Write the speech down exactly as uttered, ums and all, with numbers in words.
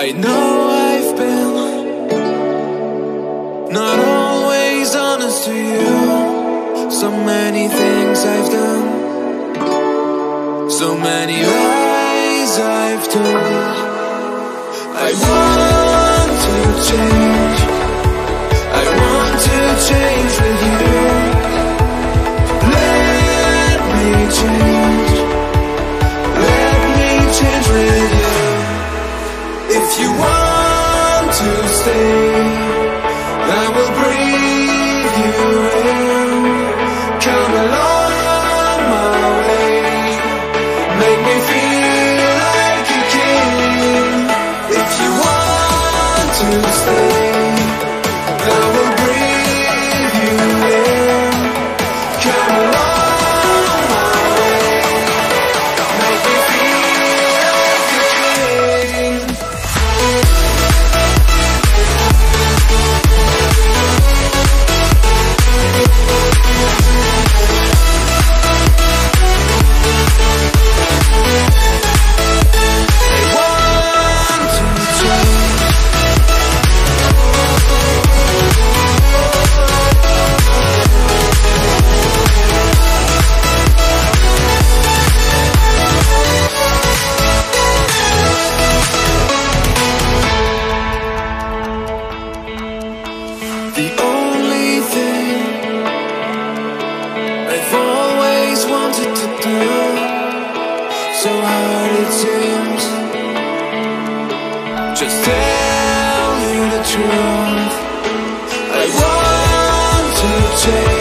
I know I've been not always honest to you. So many things I've done, so many lies I've told. I want to change, I want to change with you. Let me change, let me change with you. If you want to stay, I will breathe you in. Come along my way, make me feel like a king. If you want to stay, I will breathe you in. Come along my way, make me feel like a king. So hard it seems, just tell me the truth. I want to change.